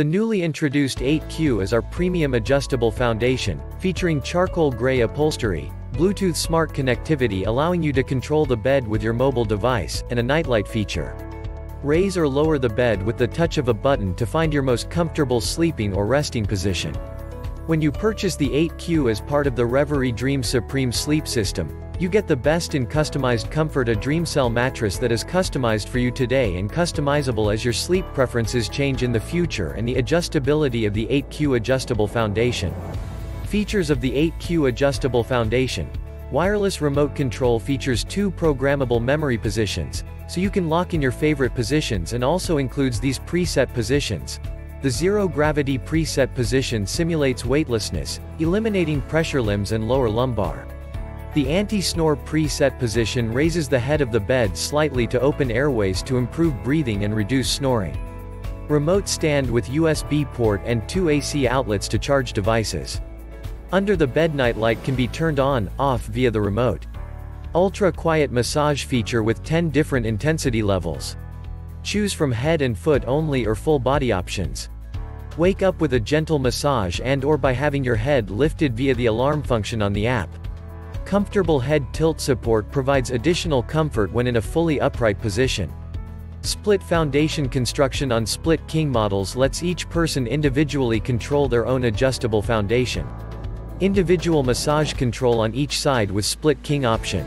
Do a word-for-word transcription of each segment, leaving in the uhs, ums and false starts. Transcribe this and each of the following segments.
The newly introduced eight Q is our premium adjustable foundation, featuring charcoal gray upholstery, Bluetooth smart connectivity allowing you to control the bed with your mobile device, and a nightlight feature. Raise or lower the bed with the touch of a button to find your most comfortable sleeping or resting position. When you purchase the eight Q as part of the Reverie Dream Supreme Sleep System, you get the best in customized comfort, a DreamCell mattress that is customized for you today and customizable as your sleep preferences change in the future, and the adjustability of the eight Q adjustable foundation. Features of the eight Q adjustable foundation. Wireless remote control features two programmable memory positions, so you can lock in your favorite positions, and also includes these preset positions. The Zero Gravity preset position simulates weightlessness, eliminating pressure limbs and lower lumbar. The Anti-Snore preset position raises the head of the bed slightly to open airways to improve breathing and reduce snoring. Remote stand with U S B port and two A C outlets to charge devices. Under the bed nightlight can be turned on, off via the remote. Ultra quiet massage feature with ten different intensity levels. Choose from head and foot only or full body options. Wake up with a gentle massage and or by having your head lifted via the alarm function on the app. Comfortable head tilt support provides additional comfort when in a fully upright position. Split foundation construction on Split King models lets each person individually control their own adjustable foundation. Individual massage control on each side with Split King option.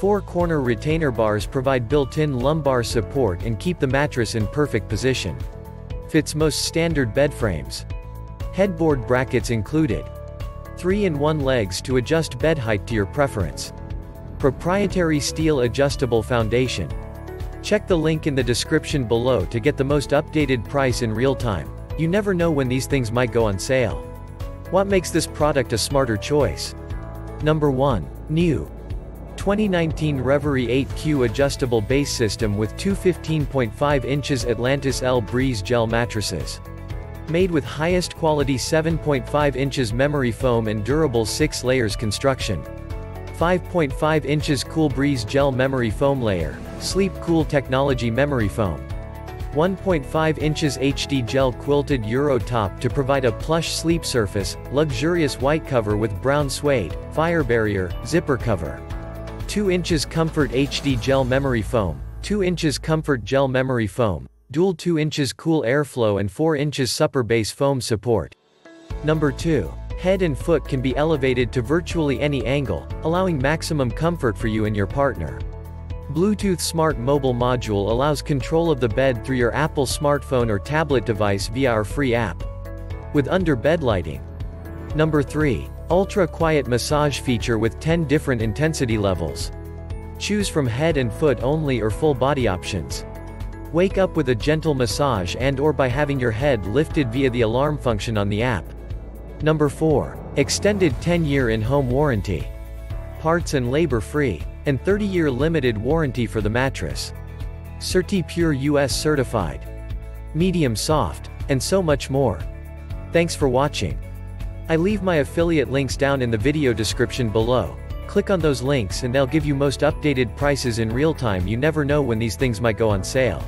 Four corner retainer bars provide built-in lumbar support and keep the mattress in perfect position. Fits most standard bed frames. Headboard brackets included. three in one legs to adjust bed height to your preference. Proprietary steel adjustable foundation. Check the link in the description below to get the most updated price in real time. You never know when these things might go on sale. What makes this product a smarter choice? Number one. New twenty nineteen Reverie eight Q Adjustable Base System with two fifteen point five inches AtlantisBreeze Gel Mattresses. Made with highest quality seven point five inches memory foam and durable six layers construction. five point five inches Cool Breeze Gel Memory Foam Layer, Sleep Cool Technology Memory Foam. one point five inches H D Gel Quilted Euro Top to provide a plush sleep surface, luxurious white cover with brown suede, fire barrier, zipper cover. two inches Comfort H D Gel Memory Foam, two inches Comfort Gel Memory Foam, dual two inches Cool Airflow and four inches Supper Base Foam Support. Number two. Head and foot can be elevated to virtually any angle, allowing maximum comfort for you and your partner. Bluetooth Smart Mobile Module allows control of the bed through your Apple smartphone or tablet device via our free app. With under-bed lighting. Number three. Ultra Quiet Massage feature with ten different intensity levels. Choose from head and foot only or full body options. Wake up with a gentle massage and or by having your head lifted via the alarm function on the app. Number four. Extended ten year in-home warranty. Parts and labor-free. And thirty year limited warranty for the mattress. CertiPUR U S certified. Medium soft. And so much more. Thanks for watching. I leave my affiliate links down in the video description below. Click on those links and they'll give you most updated prices in real time. You never know when these things might go on sale.